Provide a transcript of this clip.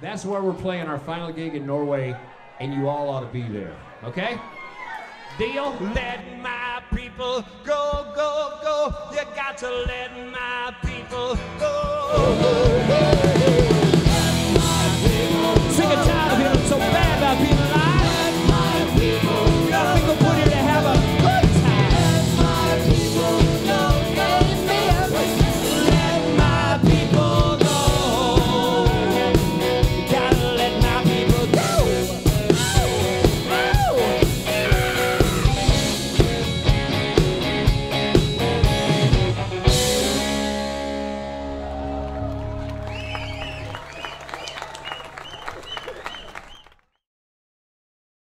That's where we're playing our final gig in Norway, and you all ought to be there, okay? Deal? Let my people go, go, go. You got to let my people go.